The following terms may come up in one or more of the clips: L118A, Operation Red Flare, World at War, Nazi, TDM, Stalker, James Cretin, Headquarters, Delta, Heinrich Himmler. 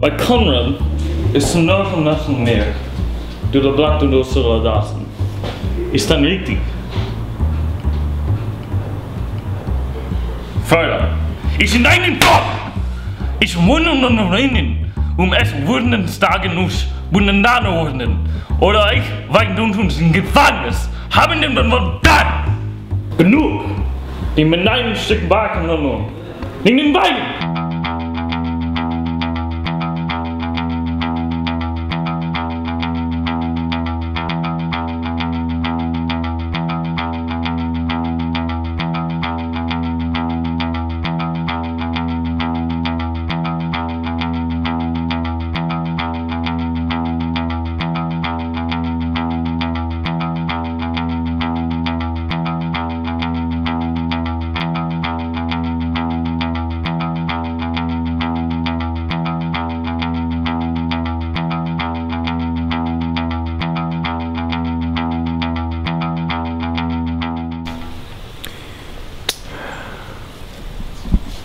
Weil Konrad ist zu 0,9 mehr durch die Blatt durch Soldaten. Ist dann richtig. Feuer. Ich in deinen Kopf! Ich wohne und rennen, es wurden Tage nicht, wurden dann wurden. Oder ich weigte uns in Gefängnis. Haben dem dann was da? Genug! Die mit einem Stück Backen genommen. Wegen den Beinen!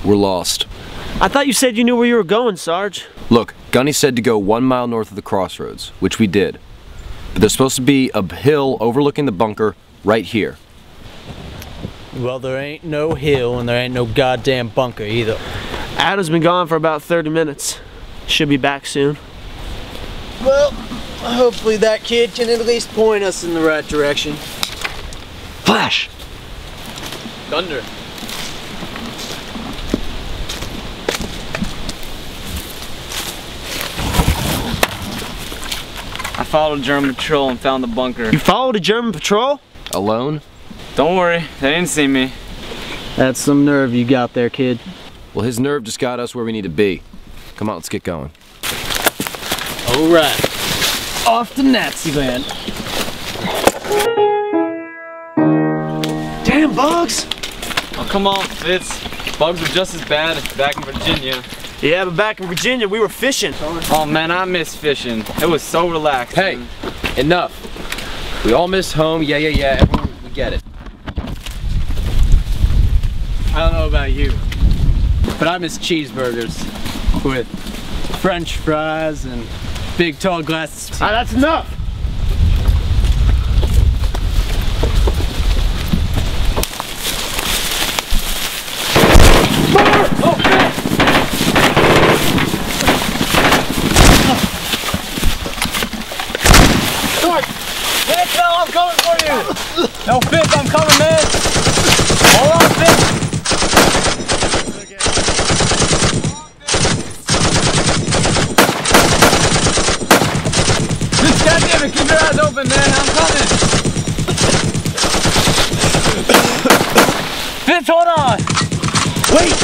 We're lost. I thought you said you knew where you were going, Sarge. Look, Gunny said to go 1 mile north of the crossroads, which we did. But there's supposed to be a hill overlooking the bunker right here. Well, there ain't no hill and there ain't no goddamn bunker either. Adam's been gone for about 30 minutes. Should be back soon. Well, hopefully that kid can at least point us in the right direction. Flash! Thunder. I followed a German patrol and found the bunker. You followed a German patrol? Alone? Don't worry, they didn't see me. That's some nerve you got there, kid. Well, his nerve just got us where we need to be. Come on, let's get going. Alright, off to Nazi land. Damn, Bugs! Oh, come on, Fitz. Bugs were just as bad back in Virginia. Yeah, but back in Virginia, we were fishing. Oh man, I miss fishing. It was so relaxing. Hey, enough. We all miss home, yeah, everyone, we get it. I don't know about you, but I miss cheeseburgers with French fries and big tall glasses. All right, that's enough. No, Fitz, I'm coming, man! Hold on, Fitz! Just goddamn it, keep your eyes open, man! I'm coming! Fitz, hold on! Wait!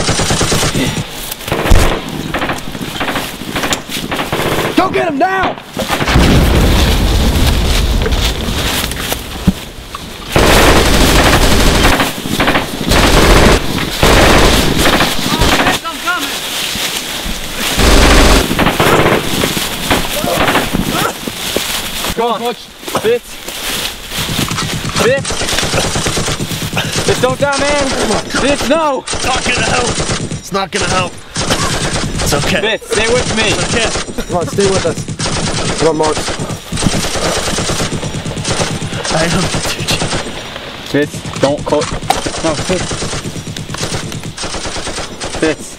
Go get him now! Come on, Fitz. Fitz. Fitz, don't die, man. Fitz, no. It's not gonna help. It's not gonna help. It's okay. Fitz, stay with me. It's okay. Come on, stay with us. Come on, Mark. I am the teacher. Fitz, don't call. No, Fitz. Fitz.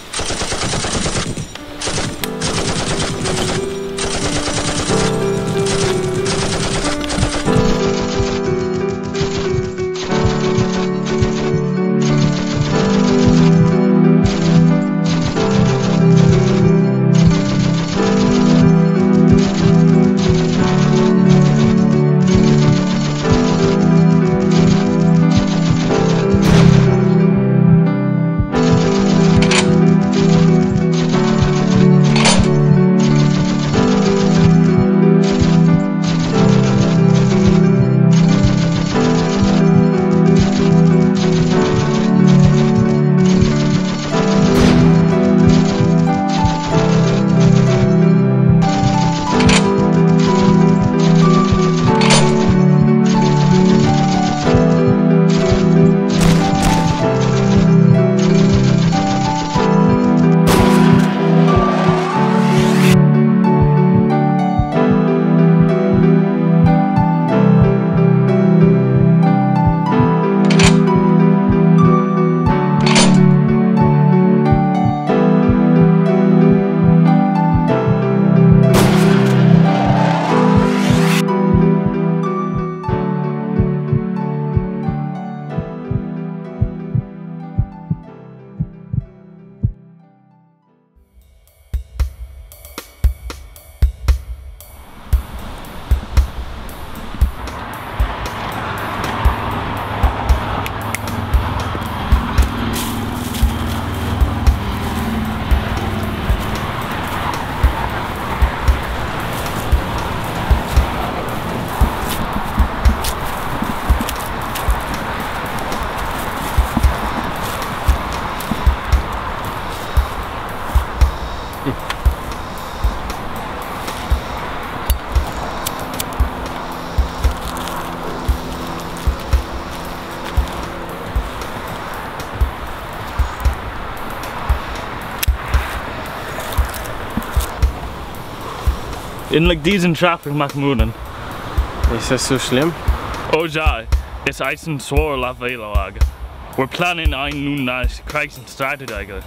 In like diesen Traffic machen würden. Ist das so schlimm? Oh ja, es ist ein schwerer Fehlerlage. Wir planen einen nun als Kriegsstrategie.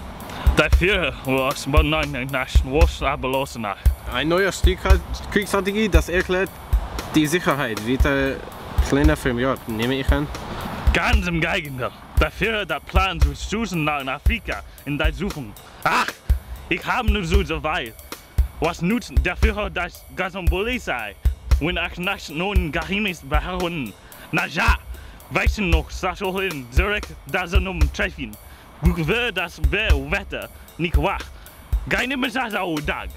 Dafür muss man einen Nationalstaat belosen. Eine neue Kriegsstrategie, das erklärt die Sicherheit wieder kleiner für mich, nehme ich an. Ganz im Gegenteil. Dafür der Plan zu suchen nach Afrika in der Suchung. Ach, ich habe nur so weit. Was nutzt dafür das Gasompolizei, wenn ich nach neuen Geheimes behauen? Na ja, weißen noch, dass auch in Zürich das nun treffen. Gut wäre das Wetter, nicht wahr? Keine Message auf Tag.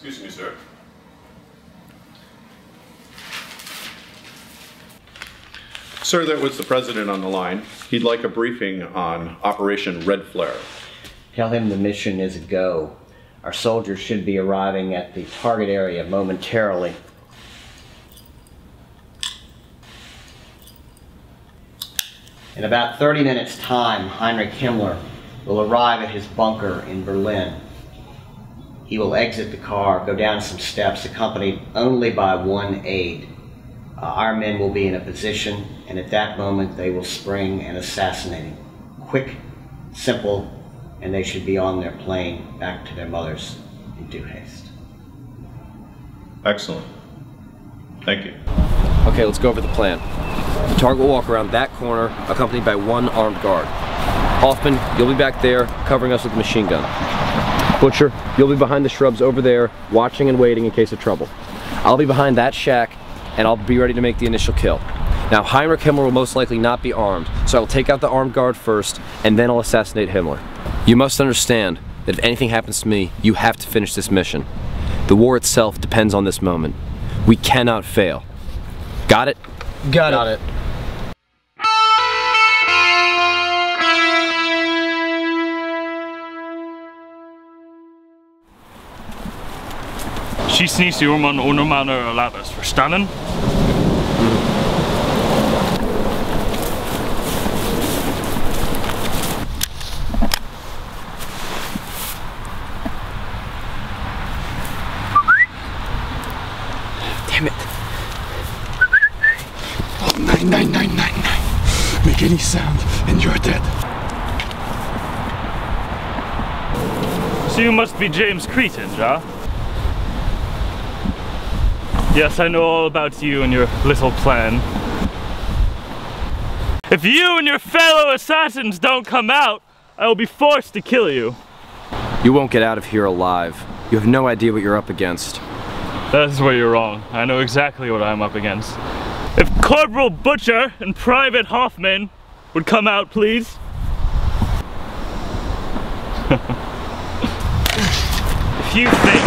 Excuse me, sir. Sir, that was the president on the line. He'd like a briefing on Operation Red Flare. Tell him the mission is a go. Our soldiers should be arriving at the target area momentarily. In about 30 minutes' time, Heinrich Himmler will arrive at his bunker in Berlin. He will exit the car, go down some steps, accompanied only by one aide. Our men will be in a position, and at that moment they will spring and assassinate him. Quick, simple, and they should be on their plane back to their mothers in due haste. Excellent. Thank you. Okay, let's go over the plan. The target will walk around that corner, accompanied by one armed guard. Hoffman, you'll be back there, covering us with a machine gun. Butcher, you'll be behind the shrubs over there, watching and waiting in case of trouble. I'll be behind that shack, and I'll be ready to make the initial kill. Now, Heinrich Himmler will most likely not be armed, so I'll take out the armed guard first, and then I'll assassinate Himmler. You must understand that if anything happens to me, you have to finish this mission. The war itself depends on this moment. We cannot fail. Got it? Got it. Schieß nicht über man ohne meine Laders, verstanden? Damn it! Oh nein, nein, nein, nein, nein! Make any sound and you're dead. So you must be James Cretin, ja? Yes, I know all about you and your little plan. If you and your fellow assassins don't come out, I will be forced to kill you. You won't get out of here alive. You have no idea what you're up against. That's where you're wrong. I know exactly what I'm up against. If Corporal Butcher and Private Hoffman would come out, please. If you think...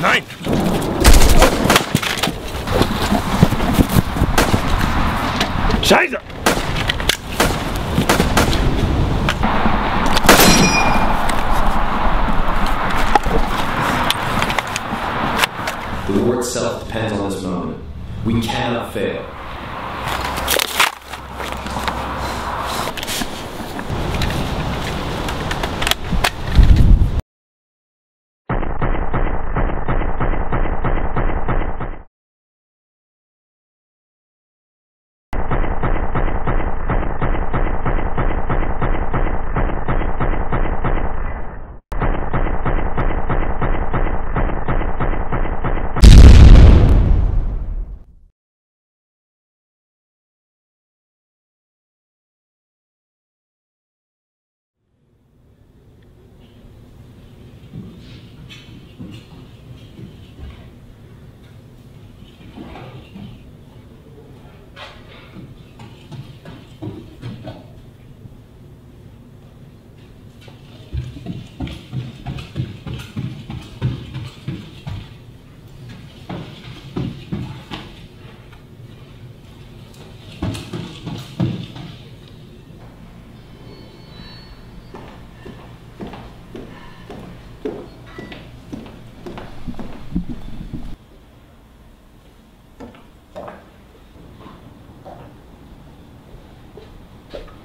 Nein! Scheiße! The war itself depends on this moment. We cannot fail.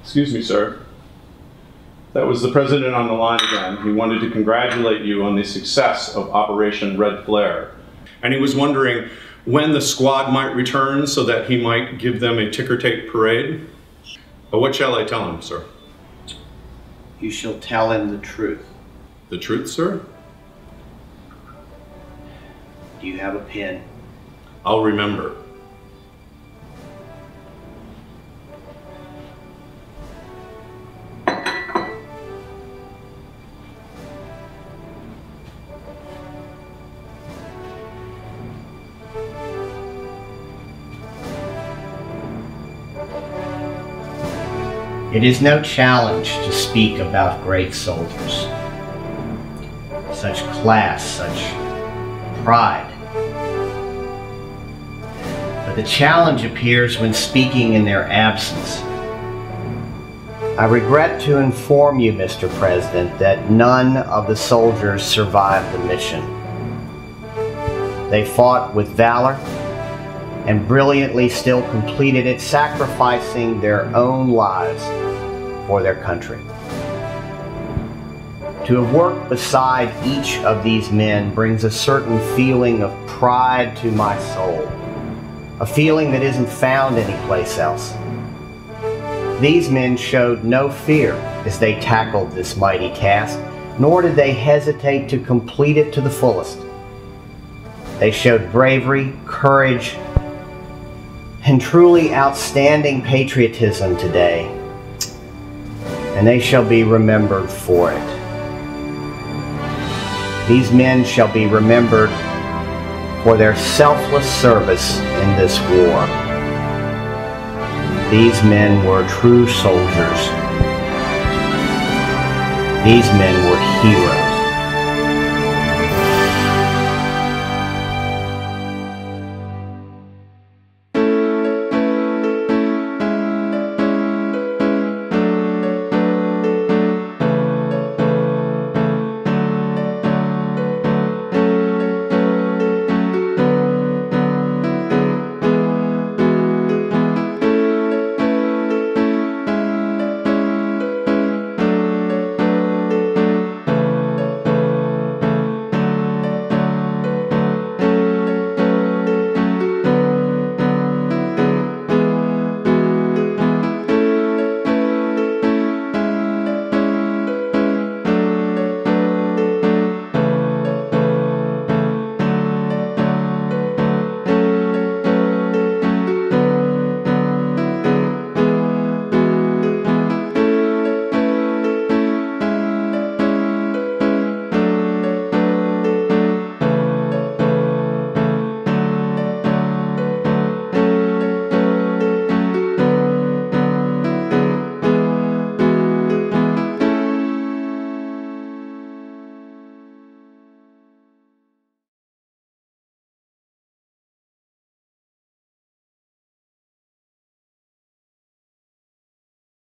Excuse me, sir. That was the president on the line again. He wanted to congratulate you on the success of Operation Red Flare. And he was wondering when the squad might return so that he might give them a ticker tape parade. But what shall I tell him, sir? You shall tell him the truth. The truth, sir? Do you have a pen? I'll remember. It is no challenge to speak about great soldiers. Such class, such pride. But the challenge appears when speaking in their absence. I regret to inform you, Mr. President, that none of the soldiers survived the mission. They fought with valor and brilliantly still completed it, sacrificing their own lives for their country. To have worked beside each of these men brings a certain feeling of pride to my soul, a feeling that isn't found anyplace else. These men showed no fear as they tackled this mighty task, nor did they hesitate to complete it to the fullest. They showed bravery, courage, and truly outstanding patriotism today, and they shall be remembered for it. These men shall be remembered for their selfless service in this war. These men were true soldiers. These men were heroes.